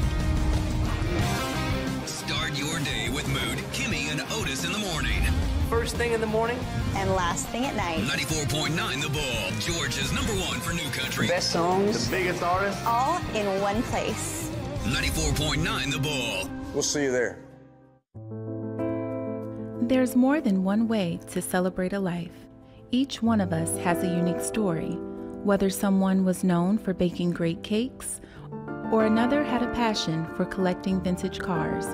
Start your day with Mood, Kimmy, and Otis in the morning. First thing in the morning. And last thing at night. ninety-four point nine The Bull. Georgia's number one for new country. Best songs. The biggest artists. All in one place. ninety-four point nine The Bull. We'll see you there. There's more than one way to celebrate a life. Each one of us has a unique story, whether someone was known for baking great cakes or another had a passion for collecting vintage cars.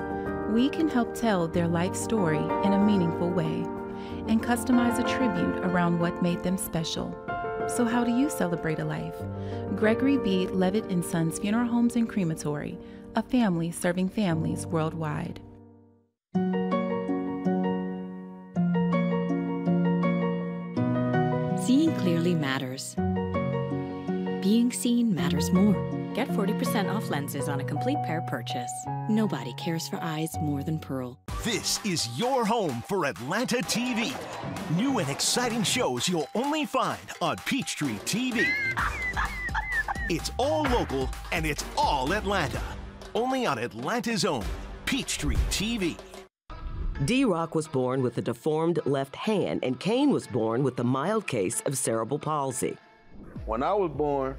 We can help tell their life story in a meaningful way and customize a tribute around what made them special. So how do you celebrate a life? Gregory B. Levitt and Sons Funeral Homes and Crematory, a family serving families worldwide. Seeing clearly matters. Being seen matters more. Get forty percent off lenses on a complete pair purchase. Nobody cares for eyes more than Pearl. This is your home for Atlanta T V. New and exciting shows you'll only find on Peachtree T V. It's all local and it's all Atlanta. Only on Atlanta's own, Peachtree T V. D-Rock was born with a deformed left hand, and Kane was born with a mild case of cerebral palsy. When I was born,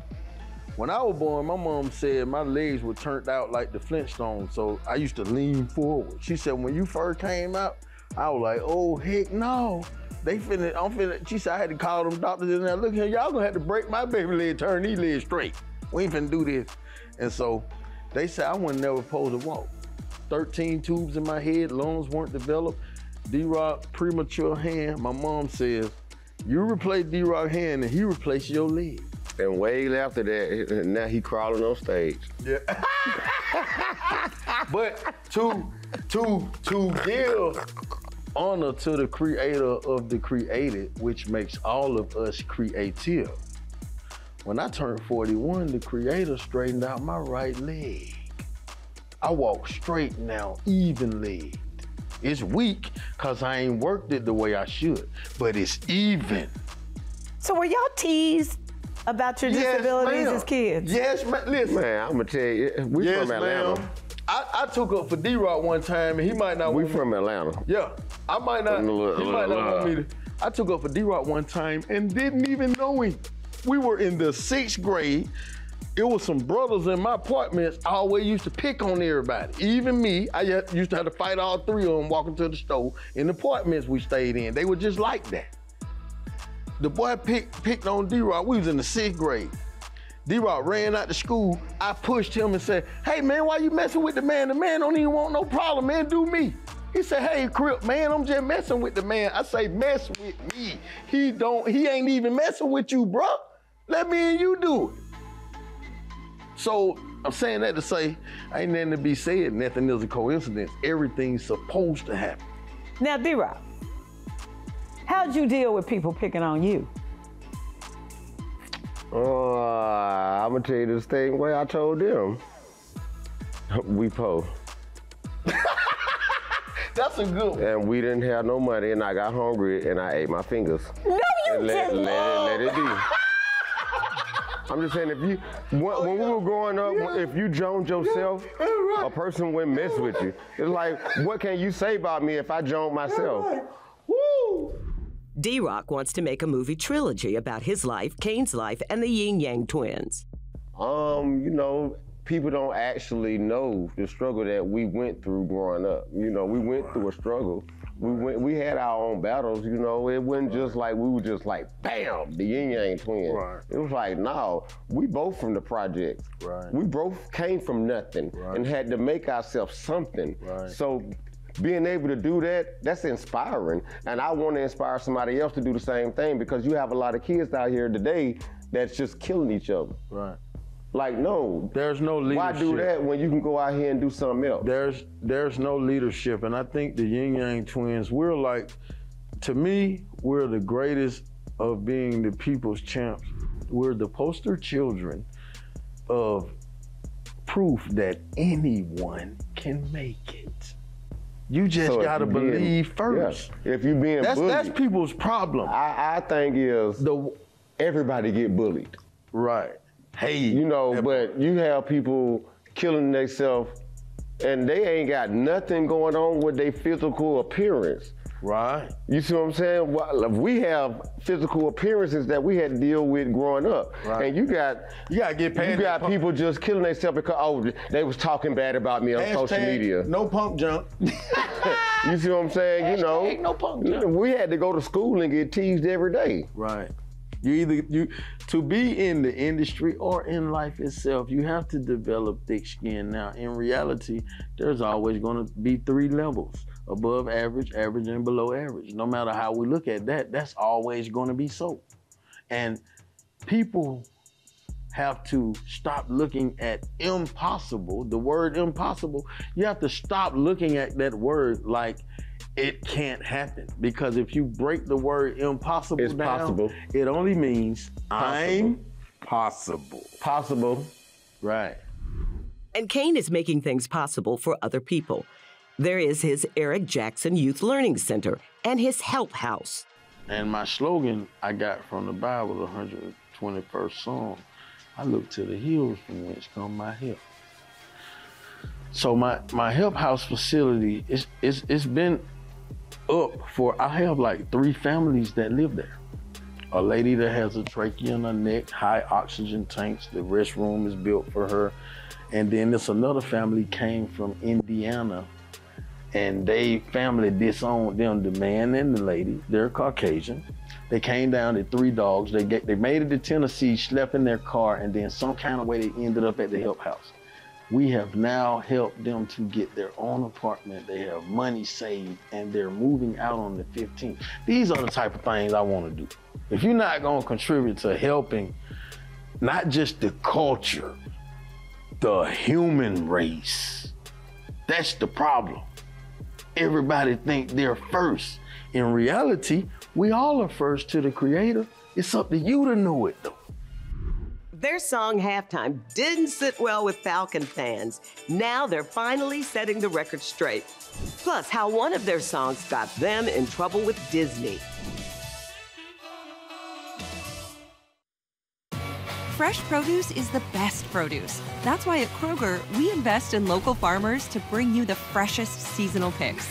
when I was born, my mom said my legs were turned out like the Flintstones, so I used to lean forward. She said, when you first came out, I was like, oh, heck no. They finna, I'm finna, she said, I had to call them doctors in there, look here, y'all gonna have to break my baby leg, turn these legs straight. We ain't finna do this. And so they said I wouldn't never supposed to walk. thirteen tubes in my head, lungs weren't developed. D-Rock, premature hand. My mom says, you replace D-Rock's hand and he replaced your leg. And way after that, now he crawling on stage. Yeah. But to, to, to give honor to the creator of the created, which makes all of us creative. When I turned forty-one, the creator straightened out my right leg. I walk straight now, even-legged. It's weak, cause I ain't worked it the way I should, but it's even. So were y'all teased about your yes, disabilities as kids? Yes, ma'am. Listen. Man, I'm gonna tell you, we yes, from Atlanta. I, I took up for D-Rock one time and he might not- We want from me. Atlanta. Yeah, I might not, little, he little, might little, not want me to. I took up for D-Rock one time and didn't even know him. We were in the sixth grade. It was some brothers in my apartments I always used to pick on everybody. Even me, I used to have to fight all three of them walking to the store in the apartments we stayed in. They were just like that. The boy picked, picked on D-Rock. We was in the sixth grade. D-Rock ran out to school. I pushed him and said, hey man, why you messing with the man? The man don't even want no problem, man, do me. He said, hey, Crip, man, I'm just messing with the man. I say, mess with me. He don't, he ain't even messing with you, bro. Let me and you do it. So I'm saying that to say, ain't nothing to be said, nothing is a coincidence. Everything's supposed to happen. Now, D-Rock, how'd you deal with people picking on you? Uh, I'm gonna tell you the same way I told them. We po. That's a good one. And we didn't have no money, and I got hungry, and I ate my fingers. No, you didn't. Let, let, let it be. I'm just saying, if you, when, oh, when yeah. we were growing up, yeah. if you joned yourself, yeah. right. a person wouldn't mess with you. It's like, what can you say about me if I joned myself? Right. Woo! D-Rock wants to make a movie trilogy about his life, Kane's life, and the Ying Yang Twins. Um, you know, people don't actually know the struggle that we went through growing up. You know, we went through a struggle. We went, we had our own battles, you know. It wasn't just like, we were just like, bam, the Ying Yang Twins. Right. It was like, no, we both from the projects. Right. We both came from nothing right. and had to make ourselves something. Right. So being able to do that, that's inspiring. And I want to inspire somebody else to do the same thing, because you have a lot of kids out here today that's just killing each other. Right. Like, no, there's no leadership. Why do that when you can go out here and do something else? There's there's no leadership, and I think the Ying Yang Twins, we're like, to me, we're the greatest of being the people's champs. We're the poster children of proof that anyone can make it. You just so gotta believe being, first. Yeah. If you're being that's, bullied. That's people's problem. I, I think is the everybody get bullied. Right. Hey, you know, but you have people killing themselves and they ain't got nothing going on with their physical appearance. Right. You see what I'm saying? Well, we have physical appearances that we had to deal with growing up. Right. And you got you gotta get paid. You got pump. people just killing themselves because, oh, they was talking bad about me on Hashtag social media. No pump jump. You see what I'm saying? Hashtag you know, no pump jump. We had to go to school and get teased every day. Right. You either, you, to be in the industry or in life itself, you have to develop thick skin. Now, in reality, there's always gonna be three levels, above average, average, and below average. No matter how we look at that, that's always gonna be so. And people have to stop looking at impossible, the word impossible, you have to stop looking at that word like it can't happen, because if you break the word impossible it's down, possible. It only means I'm possible. Possible. Right. And Kane is making things possible for other people. There is his Eric Jackson Youth Learning Center and his Help House. And my slogan I got from the Bible, the one hundred twenty-first Psalm, I look to the hills from which come my help. So my, my Help House facility, it's, it's, it's been up for, I have like three families that live there. A lady that has a trachea in her neck, high oxygen tanks, the restroom is built for her. And then this another family came from Indiana, and they family disowned them, the man and the lady, they're Caucasian. They came down to three dogs, they, get, they made it to Tennessee, slept in their car, and then some kind of way they ended up at the Help House. We have now helped them to get their own apartment. They have money saved, and they're moving out on the fifteenth. These are the type of things I want to do. If you're not going to contribute to helping, not just the culture, the human race, that's the problem. Everybody think they're first. In reality, we all are first to the Creator. It's up to you to know it, though. Their song, Halftime, didn't sit well with Falcon fans. Now they're finally setting the record straight. Plus, how one of their songs got them in trouble with Disney. Fresh produce is the best produce. That's why at Kroger, we invest in local farmers to bring you the freshest seasonal picks.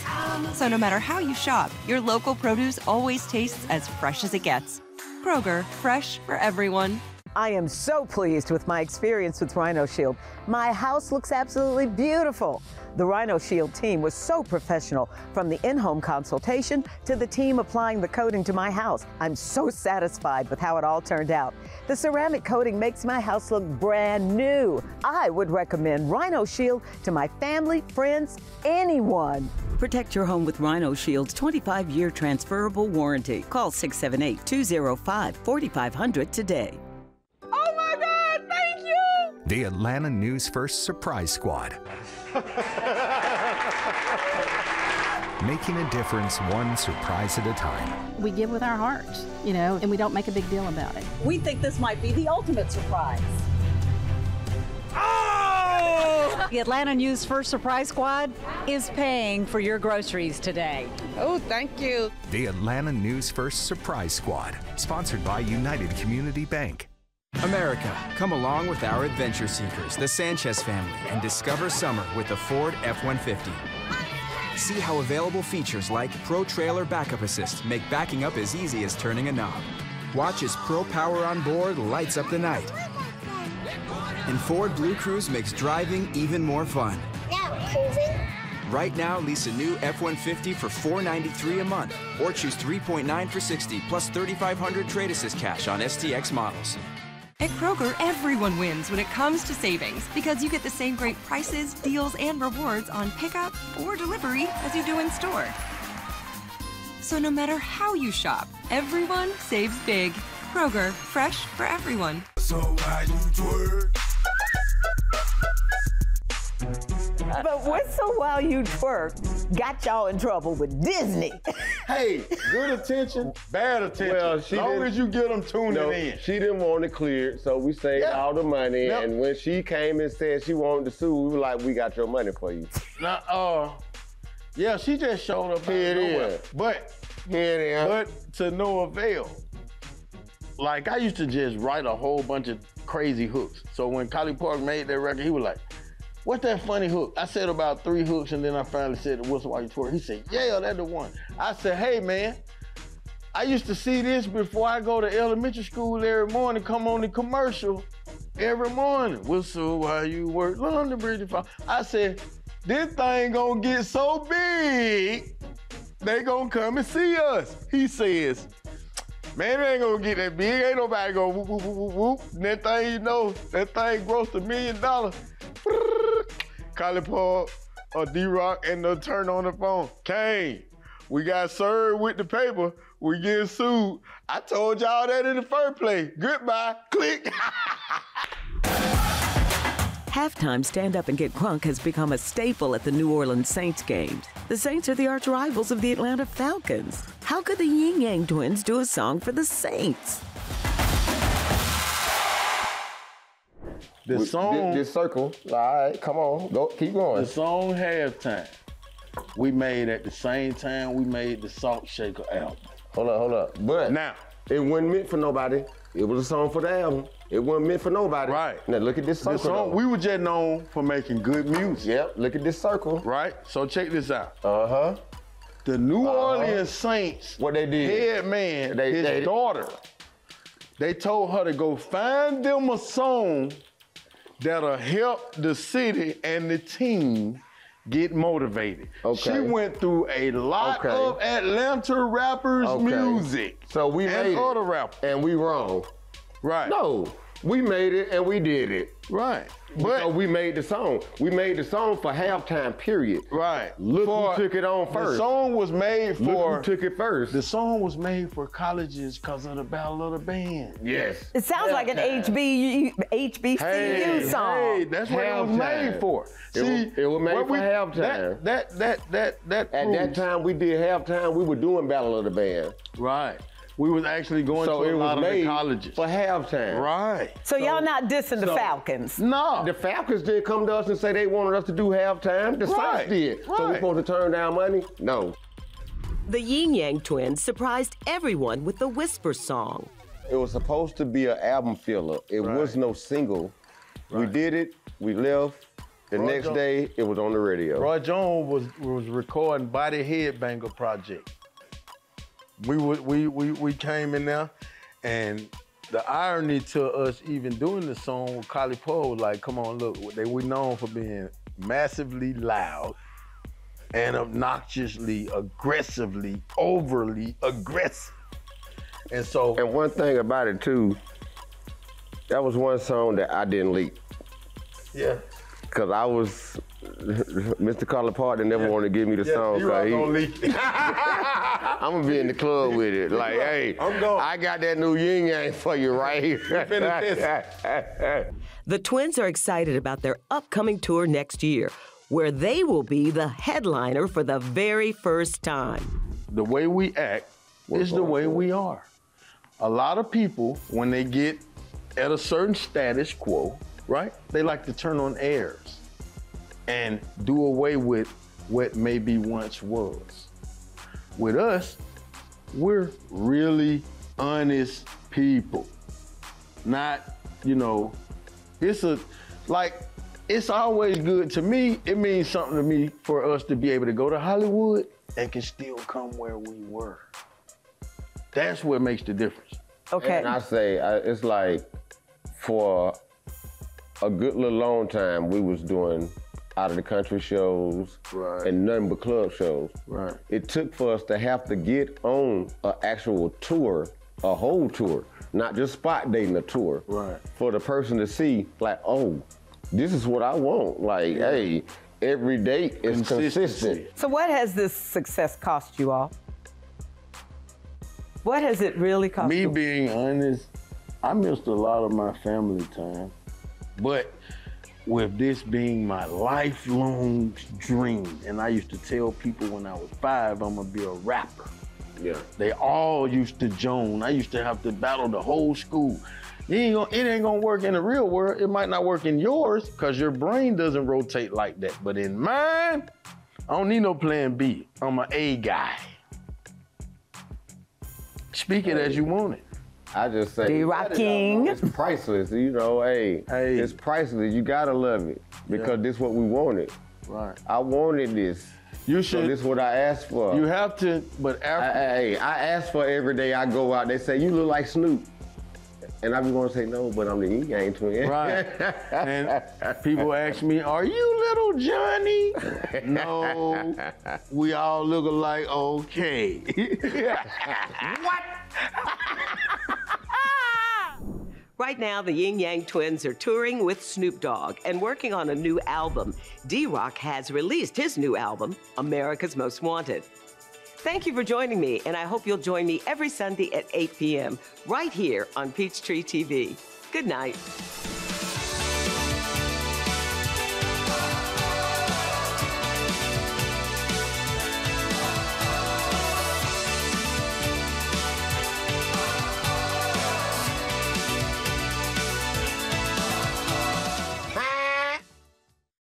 So no matter how you shop, your local produce always tastes as fresh as it gets. Kroger, fresh for everyone. I am so pleased with my experience with Rhino Shield. My house looks absolutely beautiful. The Rhino Shield team was so professional, from the in-home consultation to the team applying the coating to my house. I'm so satisfied with how it all turned out. The ceramic coating makes my house look brand new. I would recommend Rhino Shield to my family, friends, anyone. Protect your home with Rhino Shield's twenty-five year transferable warranty. Call six seven eight, two oh five, four five zero zero today. the Atlanta News First Surprise Squad. Making a difference one surprise at a time. We give with our hearts, you know, and we don't make a big deal about it. We think this might be the ultimate surprise. Oh! The Atlanta News First Surprise Squad is paying for your groceries today. Oh, thank you. The Atlanta News First Surprise Squad, sponsored by United Community Bank. America, come along with our adventure seekers, the Sanchez family, and discover summer with the Ford F one fifty. See how available features like Pro Trailer Backup Assist make backing up as easy as turning a knob. Watch as Pro Power on board lights up the night. And Ford Blue Cruise makes driving even more fun. Now cruising. Right now, lease a new F one fifty for four hundred ninety-three dollars a month, or choose three point nine for sixty plus thirty-five hundred dollars trade assist cash on S T X models. At Kroger, everyone wins when it comes to savings, because you get the same great prices, deals, and rewards on pickup or delivery as you do in store. So no matter how you shop, everyone saves big. Kroger, fresh for everyone. So why you twerk? But what's so while you twerk got y'all in trouble with Disney? Hey, good attention, bad attention. Well, she long as you get them tuned no, in. She didn't want it cleared, so we saved yeah. all the money. Yep. And when she came and said she wanted to sue, we were like, we got your money for you. Now, uh, yeah, she just showed up here. It is. But, here it is. But to no avail. Like, I used to just write a whole bunch of crazy hooks. So when Collie Park made that record, he was like, what's that funny hook? I said about three hooks, and then I finally said, the whistle while you twerk. He said, yeah, that's the one. I said, hey, man, I used to see this before I go to elementary school every morning, come on the commercial every morning. Whistle while you work, London Bridge. I said, this thing gonna get so big, they gonna come and see us. He says, man, it ain't gonna get that big. Ain't nobody gonna whoop, whoop, whoop, whoop. And that thing, you know, that thing grossed a million dollars. Collie Paul or D-Rock and the turn on the phone. Kane, we got served with the paper. We get sued. I told y'all that in the first place. Goodbye. Click. Halftime Stand Up and Get Crunk has become a staple at the New Orleans Saints games. The Saints are the arch rivals of the Atlanta Falcons. How could the Ying Yang Twins do a song for the Saints? The song... This circle, all right, come on, go, keep going. The song Halftime, we made at the same time we made the Salt Shaker album. Hold up, hold up. But now, it wasn't meant for nobody. It was a song for the album. It wasn't meant for nobody. Right. Now look at this circle. This song, we were just known for making good music. Yep, look at this circle. Right, so check this out. Uh-huh. The New uh-huh. Orleans Saints, what they did, head man, they, his they, daughter, they told her to go find them a song that'll help the city and the team get motivated. Okay. She went through a lot okay. of Atlanta rappers' okay. music. So we and made other it, rappers. And we wrong. Right. No, we made it and we did it. Right. But so we made the song. We made the song for halftime, period. Right. Look for, who took it on first. The song was made for... Look who took it first. The song was made for colleges because of the Battle of the Band. Yes. It sounds halftime. Like an H B C U hey, song. Hey, that's what halftime. It was made for. See, it, was, it was made for we, halftime. That, that, that, that, that At proves. That time we did halftime, we were doing Battle of the Band. Right. We was actually going so to a lot of the colleges. For halftime. Right. So, so y'all not dissing so, the Falcons. No. The Falcons did come to us and say they wanted us to do halftime. The right. Saints did. Right. So we supposed to turn down money? No. The Ying Yang Twins surprised everyone with the Whisper song. It was supposed to be an album filler. It right. was no single. Right. We did it, we left. The Roy next Jones, day, it was on the radio. Roy Jones was, was recording Body Headbanger Project. We, would, we, we, we came in there, and the irony to us even doing the song with Collie Paul was like, come on, look, they were known for being massively loud and obnoxiously, aggressively, overly aggressive. And so... And one thing about it, too, that was one song that I didn't leak. Yeah. Because I was Mister Carla Parton never yeah. wanted to give me the yeah, song. D-Rock gonna leak it. I'm gonna be in the club with it. Like, hey, I'm going. I got that new Ying Yang for you right here. The twins are excited about their upcoming tour next year, where they will be the headliner for the very first time. The way we act We're is the way forward. we are. A lot of people, when they get at a certain status quo, right, they like to turn on airs and do away with what maybe once was. With us, we're really honest people. Not, you know, it's a, like, it's always good to me. It means something to me for us to be able to go to Hollywood and can still come where we were. That's what makes the difference. Okay. And I say, I, it's like, for a good little long time, we was doing out of the country shows right. and nothing but club shows. Right. It took for us to have to get on an actual tour, a whole tour, not just spot dating a tour. Right. For the person to see, like, oh, this is what I want. Like, yeah. hey, every date is consistent. So what has this success cost you all? What has it really cost you? Me being honest, I missed a lot of my family time, but with this being my lifelong dream, and I used to tell people when I was five, I'm gonna be a rapper. Yeah. They all used to joan. I used to have to battle the whole school. It ain't gonna, it ain't gonna work in the real world. It might not work in yours, because your brain doesn't rotate like that. But in mine, I don't need no plan B. I'm an A guy. Speak it as you want it. I just say, D-Rocking. It's priceless, you know, hey, hey. It's priceless, you gotta love it, because yeah. this is what we wanted. Right. I wanted this. You should. So this is what I asked for. You have to, but after. Hey, I, I, I ask for every day I go out, they say, you look like Snoop. And I be gonna say, no, but I'm the Ying Yang Twin. Right. And people ask me, are you little Johnny? No, we all look alike, okay. What? Right now, the Ying Yang Twins are touring with Snoop Dogg and working on a new album. D-Rock has released his new album, America's Most Wanted. Thank you for joining me, and I hope you'll join me every Sunday at eight p m right here on Peachtree T V. Good night.